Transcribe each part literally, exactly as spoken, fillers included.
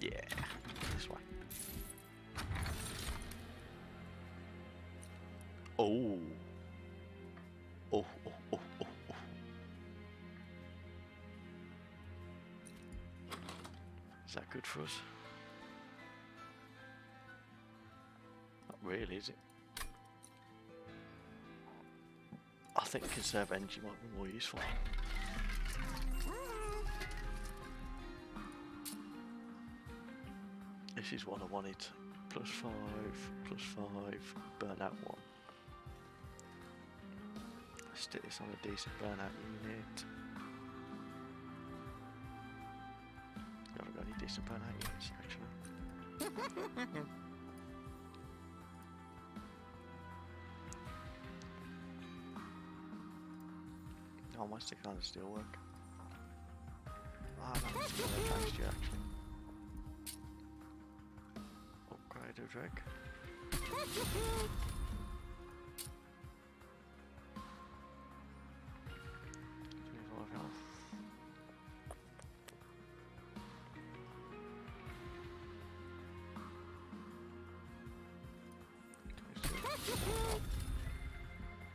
Yeah, this way. Oh. Oh, oh, oh, oh, oh. Is that good for us? Not really, is it? I think conserve energy might be more useful. This is what I wanted. Plus five, plus five, burnout one. Stick this on a decent burnout unit. I haven't got any decent burnout units actually. Oh, my stick on still work. Ah, oh, no, still work actually. Upgrade a drag.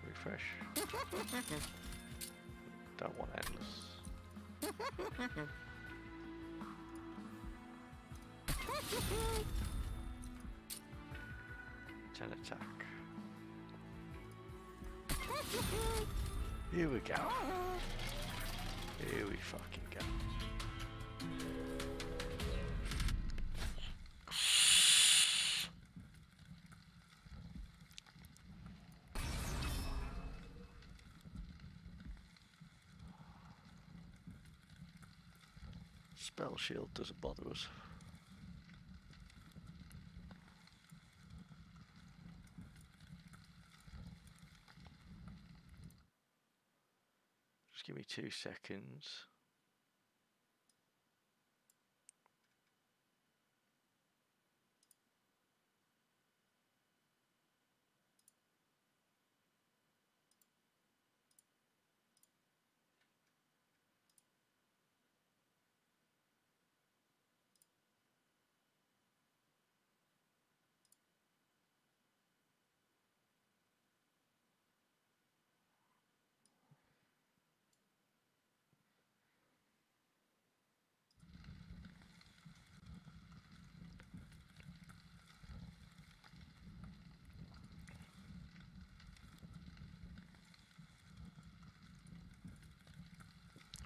Refresh. Don't want endless. Ten attack. Here we go. Here we fucking go. Spell shield doesn't bother us. Just give me two seconds.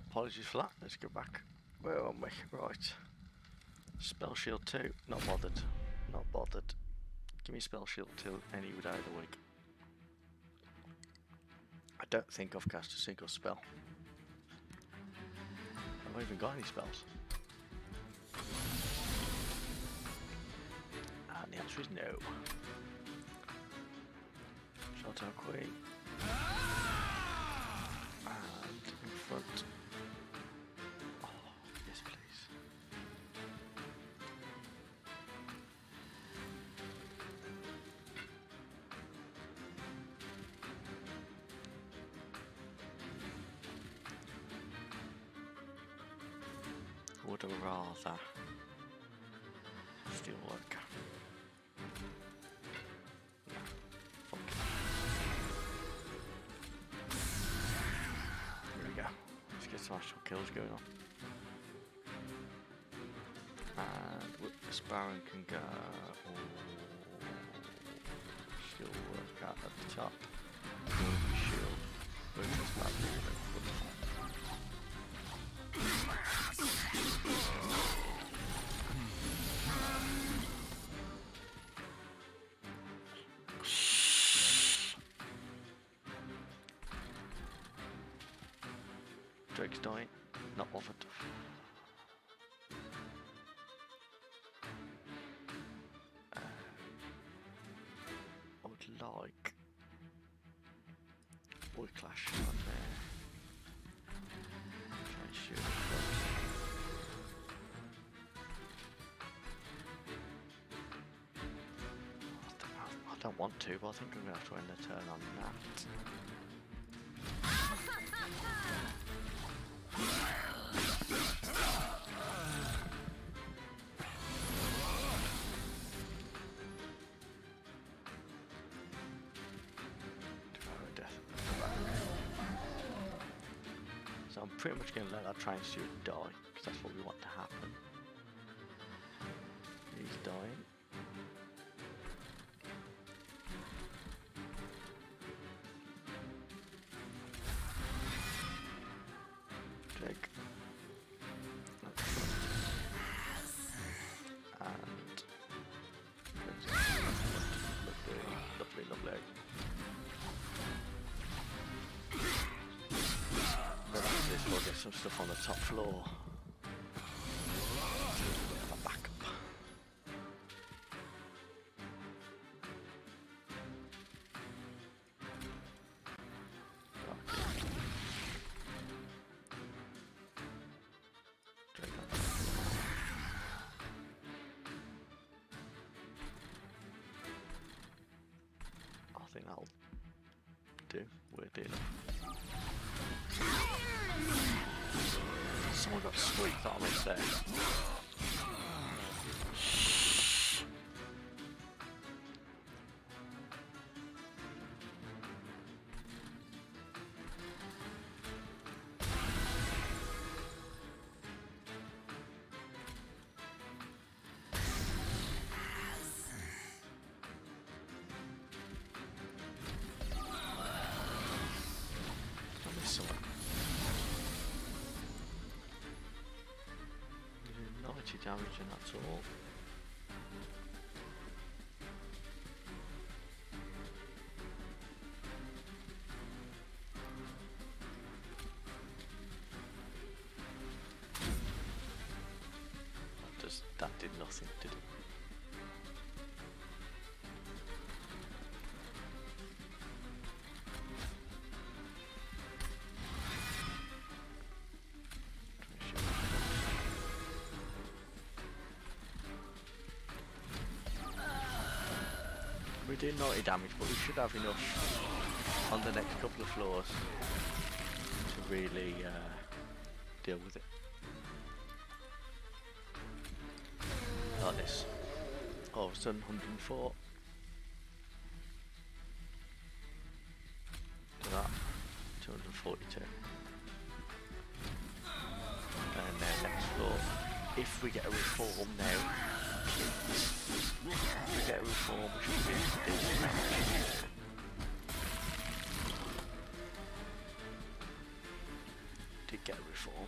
Apologies for that, let's go back. Where are we? Right. Spell shield two, not bothered. Not bothered. Give me spell shield two any day of the week. I don't think I've cast a single spell. I've not even got any spells. And the answer is no. Shot our queen. And in front. Would rather still work. Yeah, fuck. Here we go. Let's get some actual kills going on. And this Baron can go. Still work out at the top. Shield. Boom, this back moving. Drake's dying, not bothered. Uh, I would like Boy Clash on there. Try and shoot it. I don't want to, but I think I'm gonna have to end the turn on that. pretty much going to let that trying student die, because that's what we want to happen. He's dying. Take. And lovely, lovely, lovely. Then after this we'll get some stuff on the top floor. I'll do weird enough. Someone got squeaked out of there. Damage and that's all. That just that did nothing, did it? We do ninety damage, but we should have enough on the next couple of floors to really uh, deal with it. Like this. All of a sudden, one hundred and four. Do that. two hundred and forty-two. And then next floor. If we get a reform now. If we get a reform, we should be able to do some damage. Did get a reform.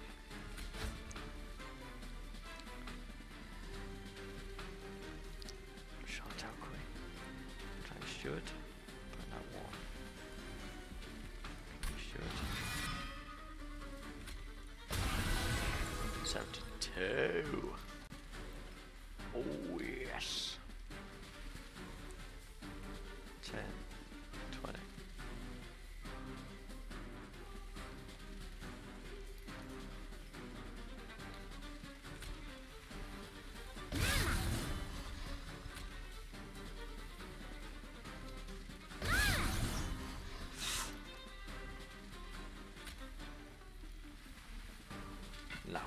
Shot out quick. Try and shoot. Put that one. Shoot. one seventy-two. Oh yes! ten, twenty. No.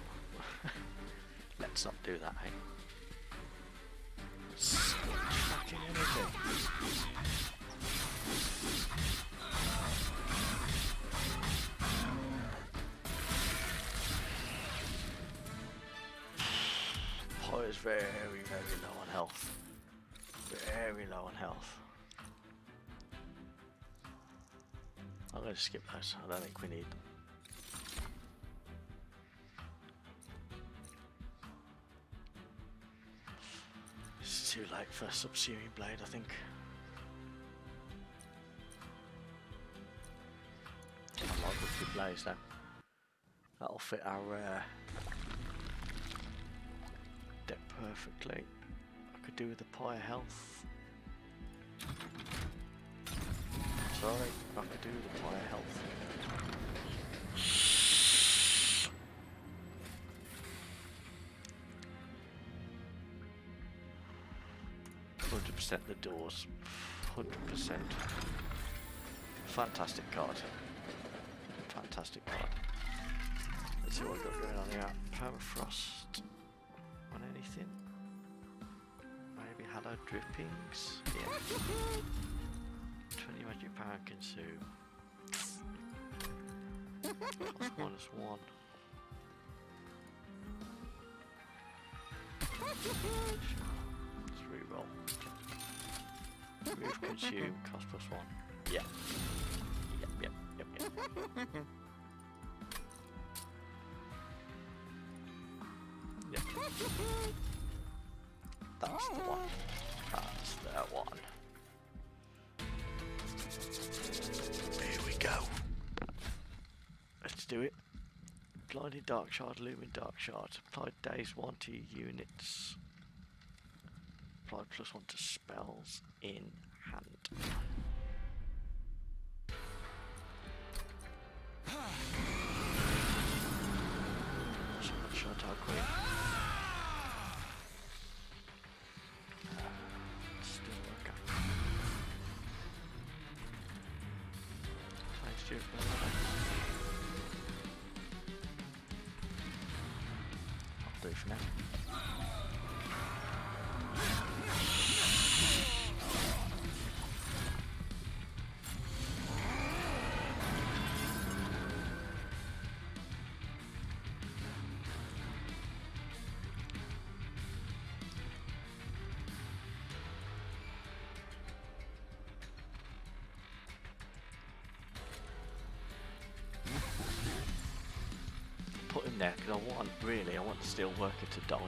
Let's not do that, hey? Is very, very low on health. Very low on health. I'm going to skip those. I don't think we need them. It's too late for a subsuming blade, I think. I like the blades now. That'll fit our. Uh, Perfectly. I could do with a pie of health. Sorry, I could do with a pie of health. Hundred percent the doors. Hundred percent. Fantastic card. Fantastic card. Let's see what we've got going on here. Permafrost. On anything? Maybe hallowed drippings? Yeah. twenty magic power consume. That's minus one. Let's reroll. Move consume, cost plus one. Yeah. Yep, yep, yep, yep. Yep. That's the one. That's the one. Here we go. Let's do it. Blinded Dark Shard, Lumen Dark Shard. Applied Daze one to units. Applied plus one to spells in hand. There, because I want, really, I want the steelworker to die.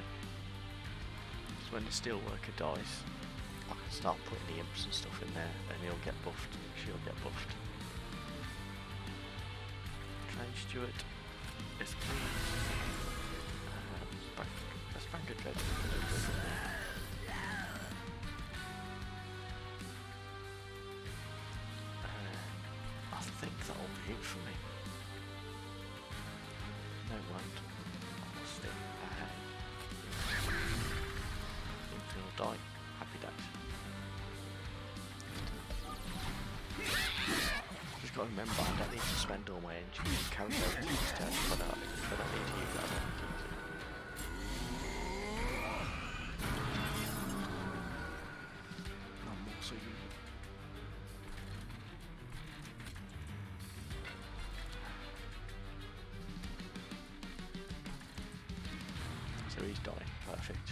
So when the steelworker dies, I can start putting the imps and stuff in there, and he'll get buffed. She'll get buffed. Train Steward. Yes, please. Um, let's bank a dread. Uh, I think that'll be it for me. I won't. I'll stay ahead. Infernal die. Happy days. Just gotta remember, I don't need to spend all my energy and carry over to this turn, but I need to use that. I think.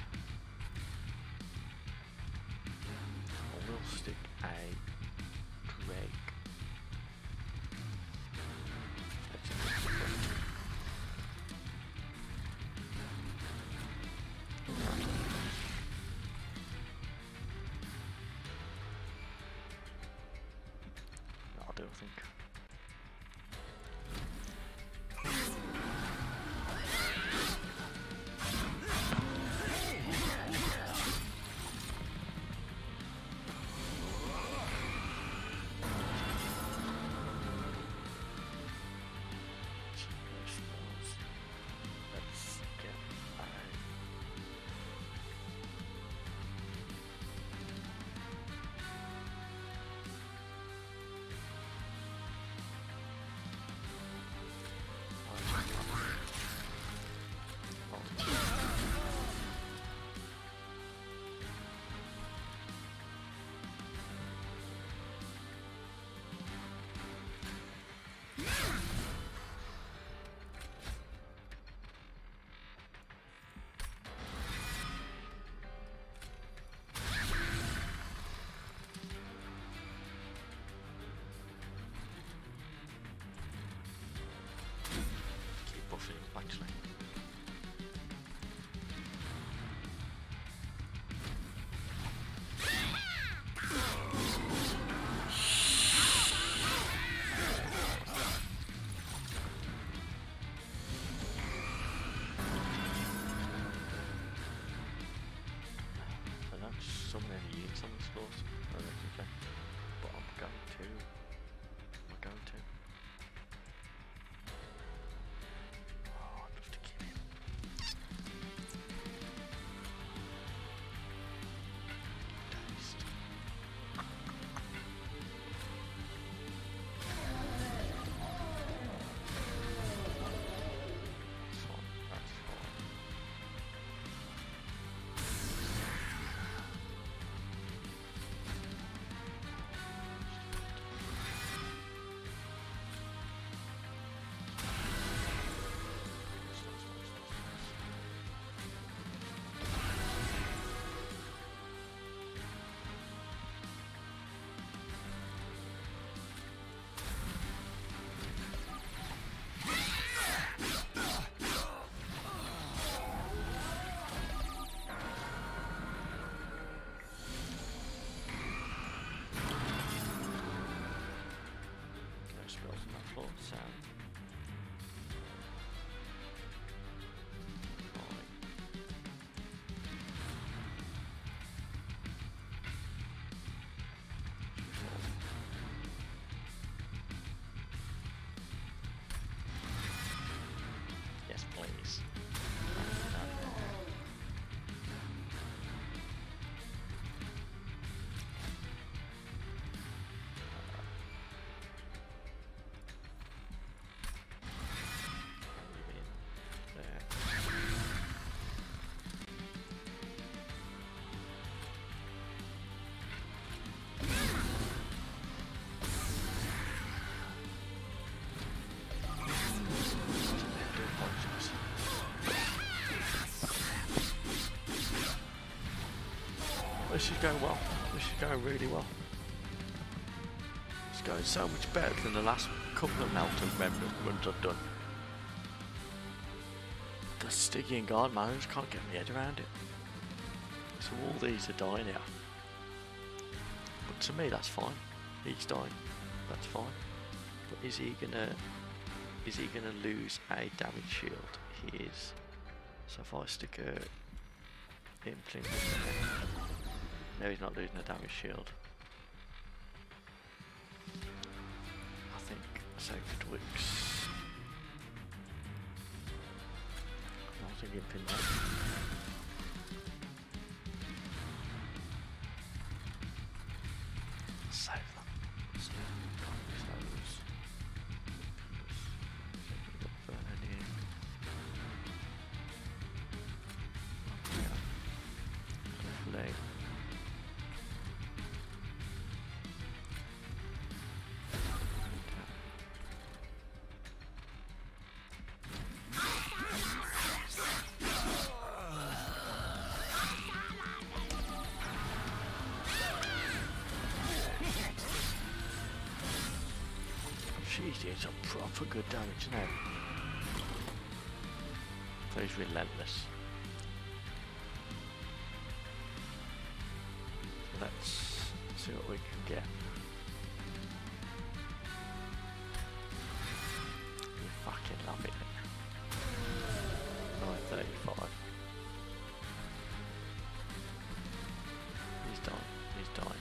Actually. I don't summon any units on this course, I reckon, okay. But I'm going to. I'm going to. This is going well. This is going really well. It's going so much better than the last couple of Melton runs I've done. The Stygian Guard, man, I just can't get my head around it. So all these are dying here. But to me, that's fine. He's dying. That's fine. But is he gonna? Is he gonna lose a damage shield? He is. So if I stick a implant, no, he's not losing a damage shield. I think Sacred Wicks. I think implant. Save that. She's doing some proper good damage now. That is relentless. Let's see what we can get. You fucking love it. nine thirty-five. He's dying. He's dying.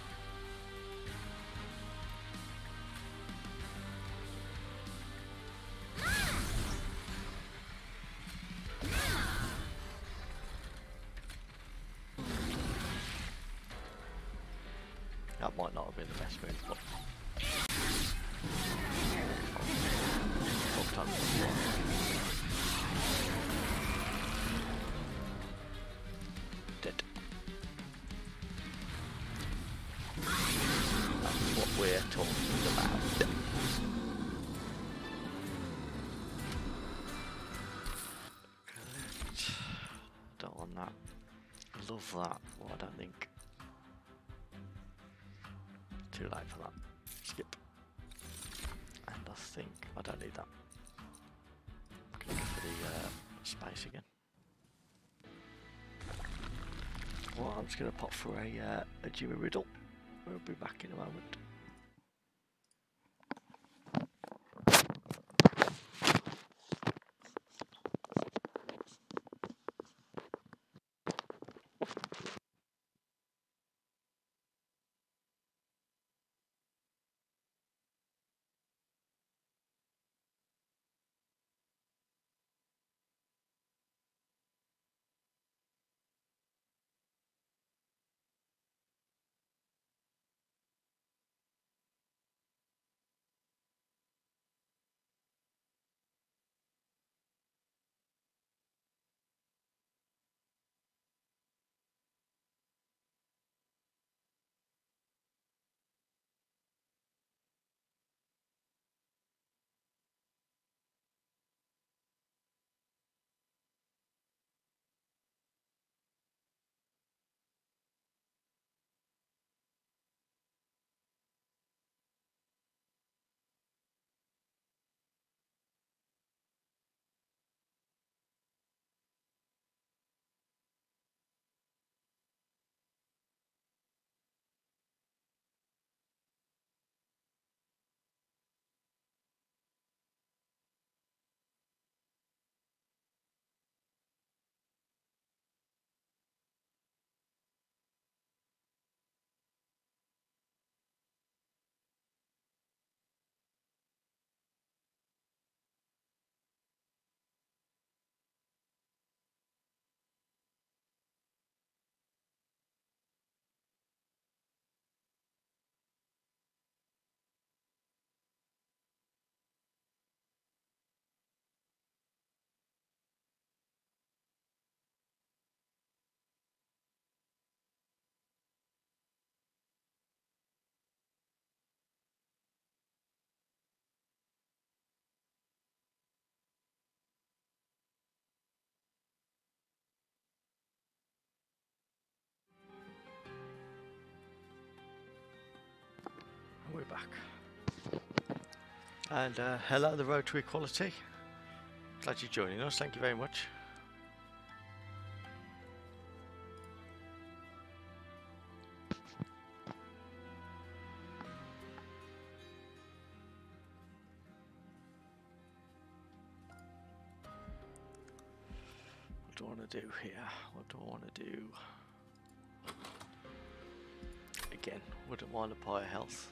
That might not have been the best move, but top time. Dead. That's what we're talking about. Correct. Don't want that. I love that. Well, I don't think. Too late for that. Skip. And I think I don't need that. I'm gonna go for the uh, space again. Well, I'm just gonna pop for a uh, a Jimmy Riddle. We'll be back in a moment. and uh, hello, the road to equality. Glad you're joining us. Thank you very much. What do I want to do here? What do I want to do? Again, wouldn't mind a pie of health.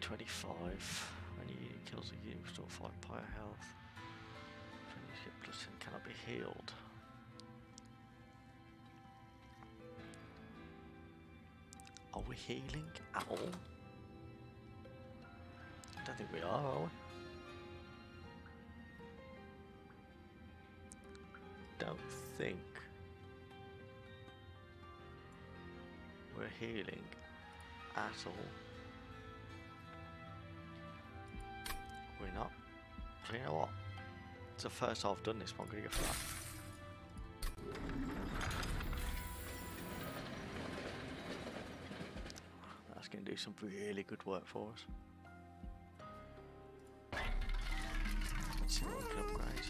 twenty-five, when he kills a unit, restore five pyre health. Plus and cannot be healed. Are we healing at all? I don't think we are, are we? Don't think we're healing at all. We're not. So you know what? It's the first half done this one, I'm gonna go for that. That's gonna do some really good work for us. Let's see what we can upgrade.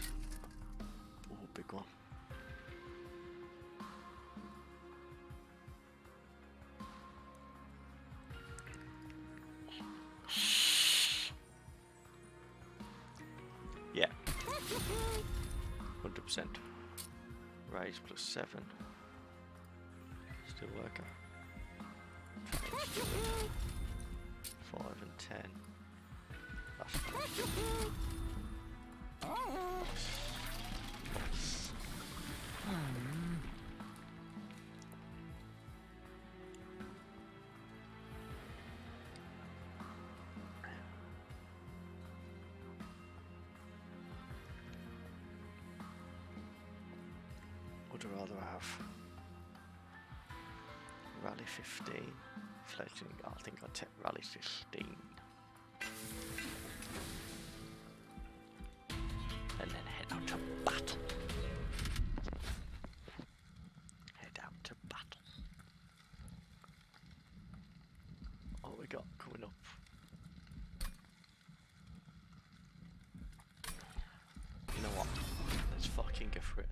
Oh, big one. Raise plus seven. Still working. Five and ten. That's fine. Rather have rally fifteen fledgling. I think I'll take rally fifteen and then head out to battle. Head out to battle. What we got coming up? You know what? Let's fucking go for it.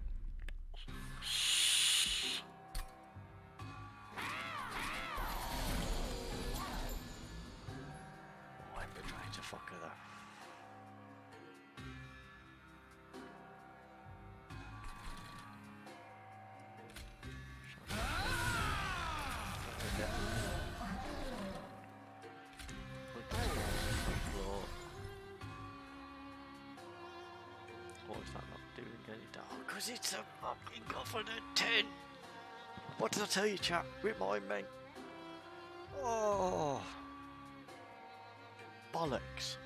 Because it's a fucking confident ten. What did I tell you, chap? Remind me. Oh, bollocks.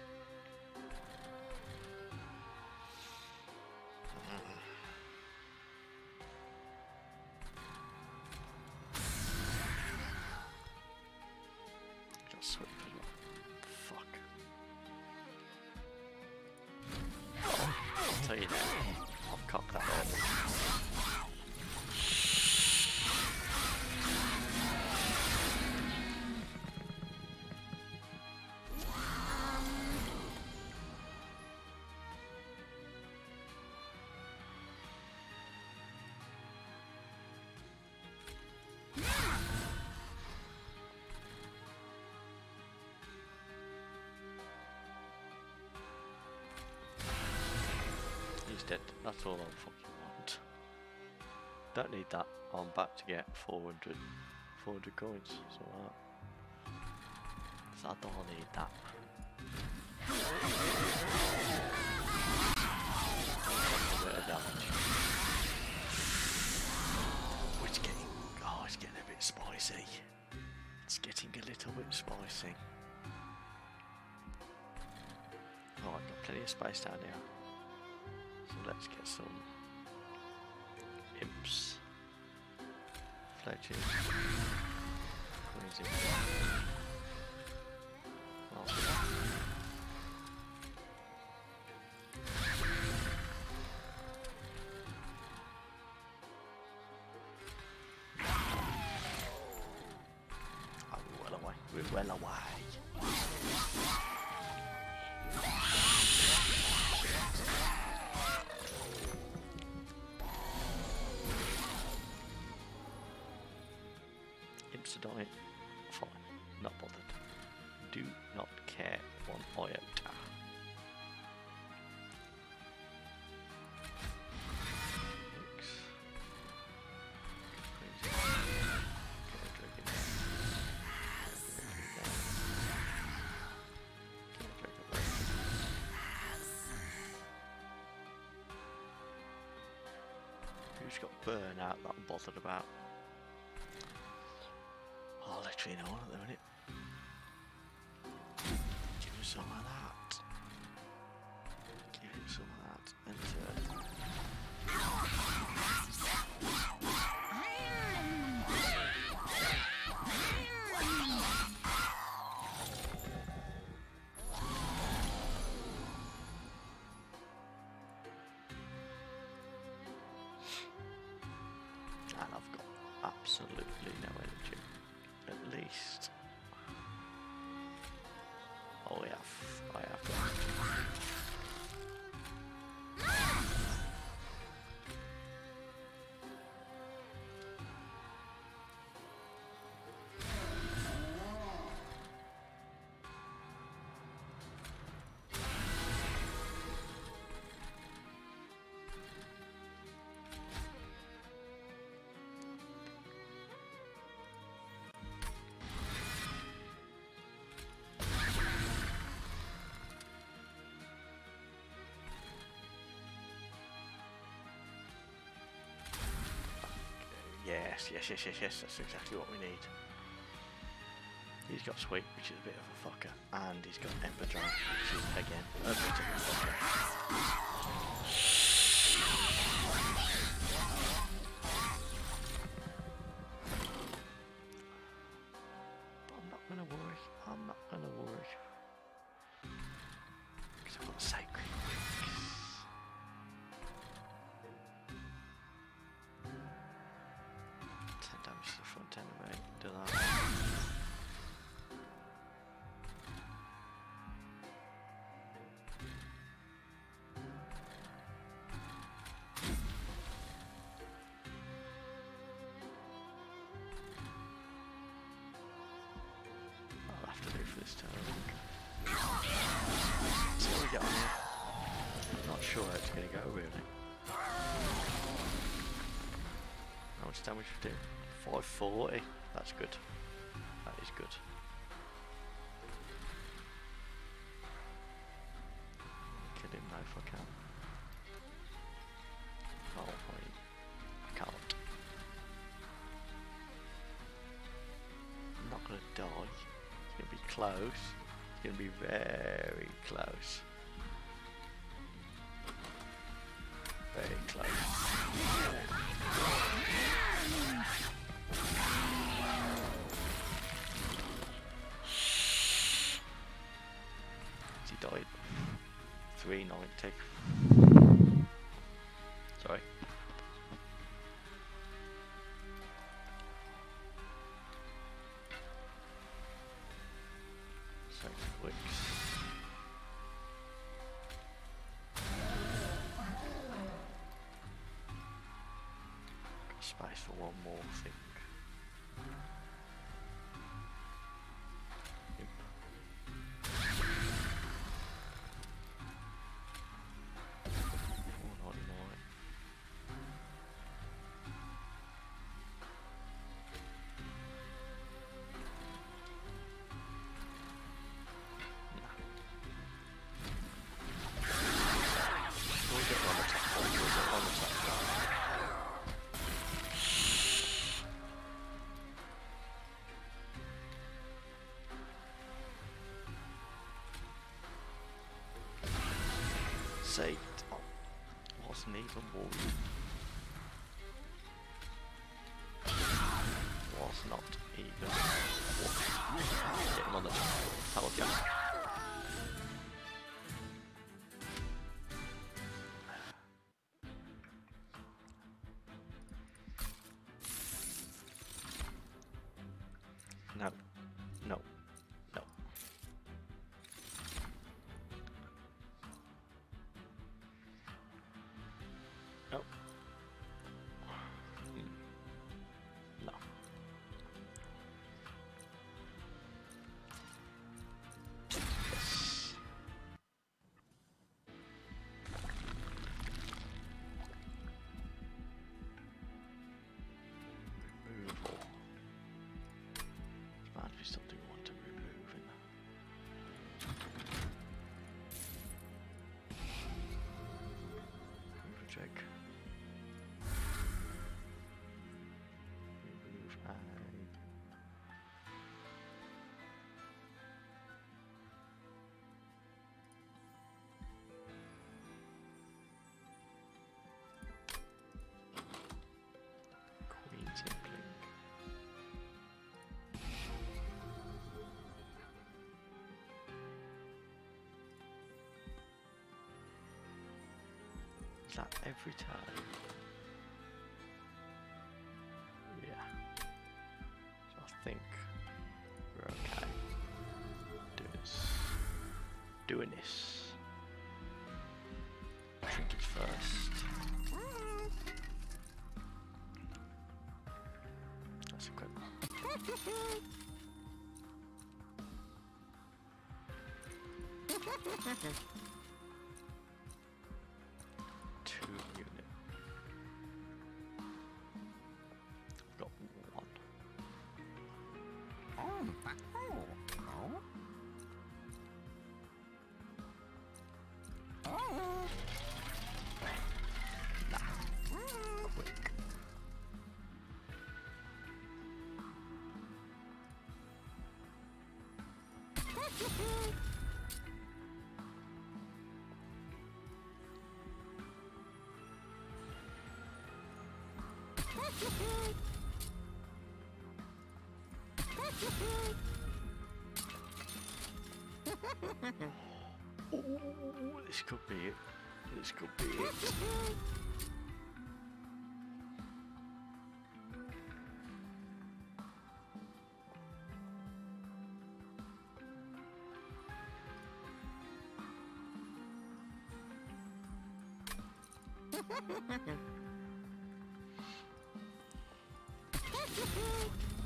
Dead. That's all I fucking want. Don't need that. I'm back to get four hundred, four hundred coins. So I don't need that. A bit of damage. it's getting a bit spicy. It's getting a little bit spicy. Oh, I've got plenty of space down here. So let's get some imps. Fletchers. Well away. Imps to die. Fine. Not bothered. Do not care one iota. Who's got burnout that I'm bothered about? Oh, literally no one at the minute. Give him some of that. Give him some of that. And, uh... And I've got absolutely no energy. At least oh yeah, I have. Yes, yes, yes, yes, yes, that's exactly what we need. He's got Sweep, which is a bit of a fucker, and he's got Ember Dragon, which is, again, a bit of a fucker. But I'm not going to worry, I'm not going to worry. Because I've got Sacred. Do that. I'll have to do for this turn. So we get on here. I'm not sure how it's going to go really. How much damage we do? five forty. That's good. That is good. Kill him now if I can. Oh, I can't. I'm not gonna die. It's gonna be close. It's gonna be very close. Very close. three ninety. Sorry. Six weeks. Got space for one more thing. gesagt, was nicht und wo. Was nicht eben. Ja, immer noch. Aber ja. No. No. No. No. Hmm. No. Yes. Removal. There might be something we want to remove in that. Remove a check. Remove a... Queen Templing. That every time. Yeah. So I think we're okay. Doing this. Doing this. Trinket first. That's a good one. Unit. I've got one. Oh, oh, oh. Nah. Quick. Oh, this could be it. This could be it.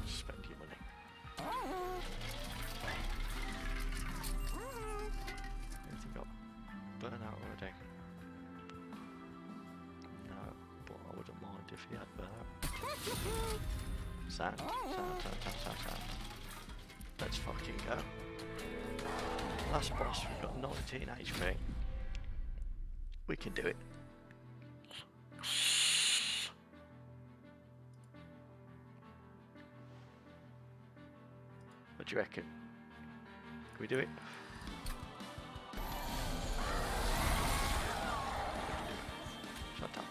Spend your money. Everything got burnt out already. No, but I wouldn't mind if he had burnt out. Sound, sound, sound, sound, sound, sound. Let's fucking go. Last boss, we've got nineteen H P. We can do it. What do you reckon? Can we do it? Shut up.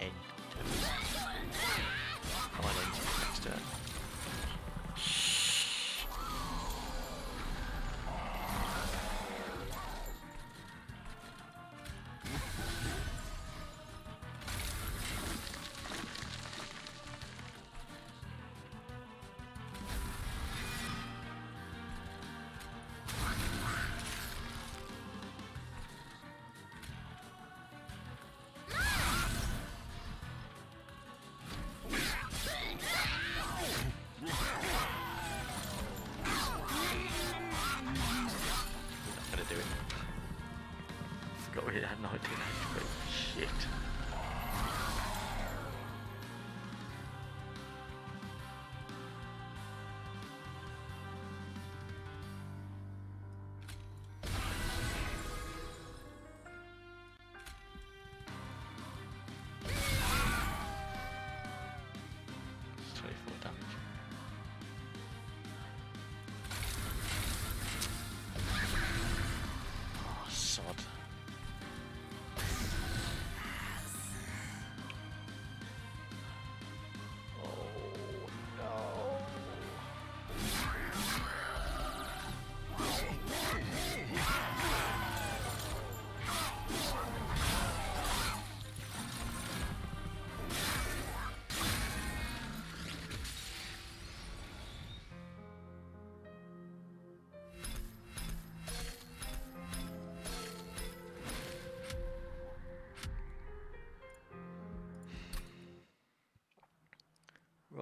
End. I'll end next turn. I had no idea but shit.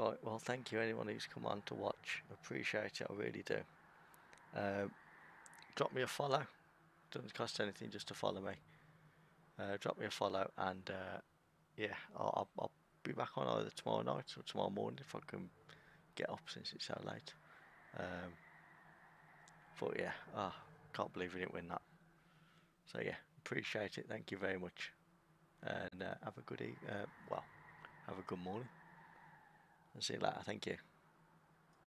Right, well, thank you anyone who's come on to watch. Appreciate it, I really do. Uh, drop me a follow. Doesn't cost anything just to follow me. Uh, drop me a follow, and uh, yeah, I'll, I'll be back on either tomorrow night or tomorrow morning if I can get up since it's so late. Um, but yeah, I oh, can't believe we didn't win that. So yeah, appreciate it. Thank you very much, and uh, have a good e uh, well, have a good morning. And see you later. Thank you.